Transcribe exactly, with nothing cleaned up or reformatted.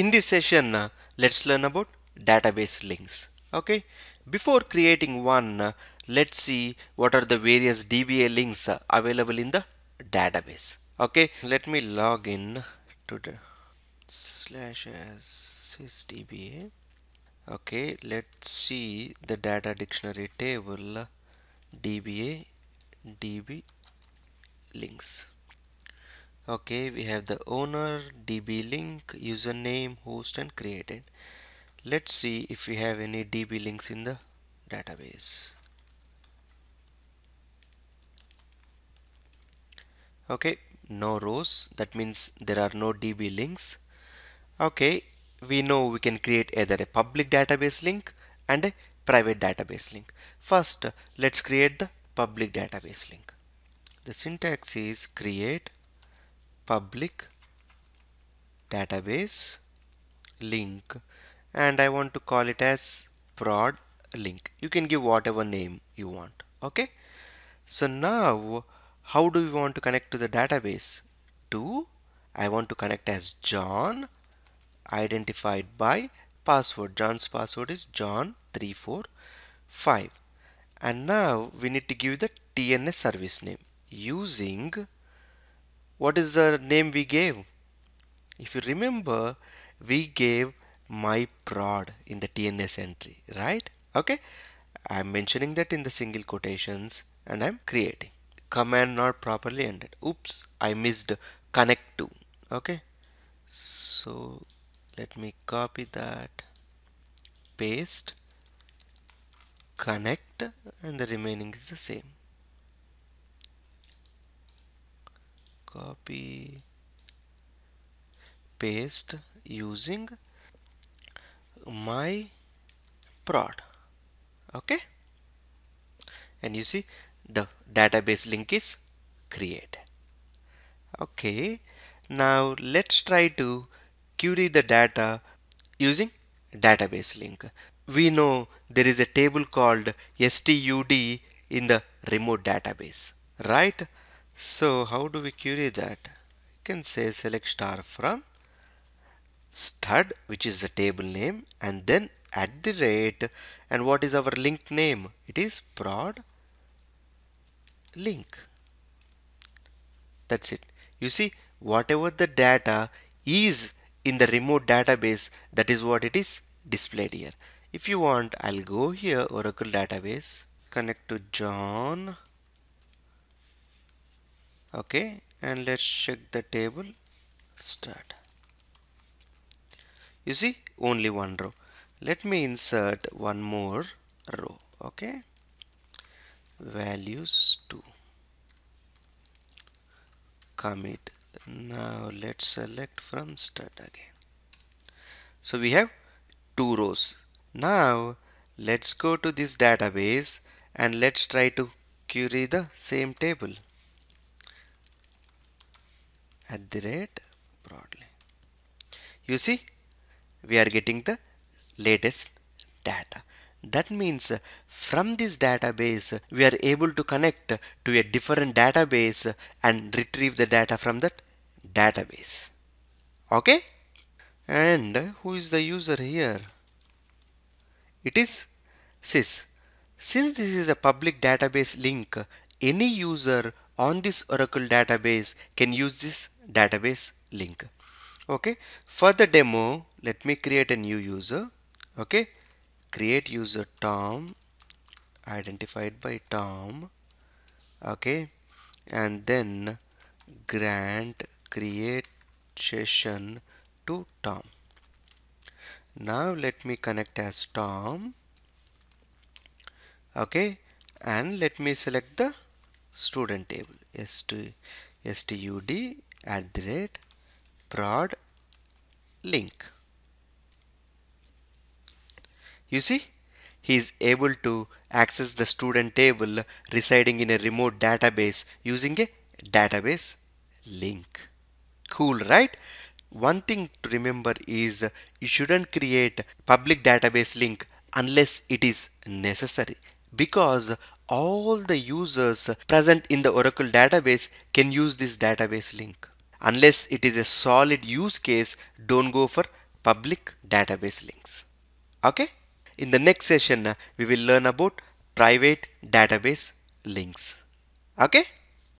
In this session, uh, let's learn about database links. Okay, before creating one, uh, let's see what are the various D B A links uh, available in the database. Okay, let me log in to the slash sys D B A. Okay, let's see the data dictionary table uh, D B A D B links. Okay, we have the owner, D B link, username, host, and created. Let's see if we have any D B links in the database. Okay, no rows, that means there are no D B links. Okay, we know we can create either a public database link and a private database link. First, let's create the public database link. The syntax is create public database link, and I want to call it as prod link. You can give whatever name you want. Okay, so now how do we want to connect to the database? To I want to connect as John, identified by password. John's password is John three four five, and now we need to give the T N S service name using what is the name we gave? If you remember, we gave my prod in the T N S entry, right? Okay, I'm mentioning that in the single quotations and I'm creating. Command not properly ended. Oops, I missed connect to. Okay, so let me copy that, paste, connect, and the remaining is the same. Copy, paste using my prod. Okay, and you see the database link is created. Okay, now let's try to query the data using database link. We know there is a table called S T U D in the remote database, right? So how do we query that? You can say select star from stud, which is the table name, and then at the rate, and what is our link name? It is prod link. That's it. You see, whatever the data is in the remote database, that is what it is displayed here. If you want, I'll go here, Oracle database, connect to John. Okay, and let's check the table start. You see, only one row. Let me insert one more row. Okay, values two, commit. Now let's select from start again. So we have two rows. Now let's go to this database and let's try to query the same table. At the rate broadly, you see, we are getting the latest data. That means from this database we are able to connect to a different database and retrieve the data from that database. Okay, and who is the user here? It is sys. Since this is a public database link, any user on this Oracle database can use this database link. Okay, for the demo, let me create a new user. Okay, create user Tom, identified by Tom. Okay, and then grant create session to Tom. Now let me connect as Tom. Okay, and let me select the student table, S T U D at the rate prod link. You see, he is able to access the student table residing in a remote database using a database link. Cool, right? One thing to remember is you shouldn't create public database link unless it is necessary, because all the users present in the Oracle database can use this database link. Unless it is a solid use case, don't go for public database links. Okay. In the next session, we will learn about private database links. Okay.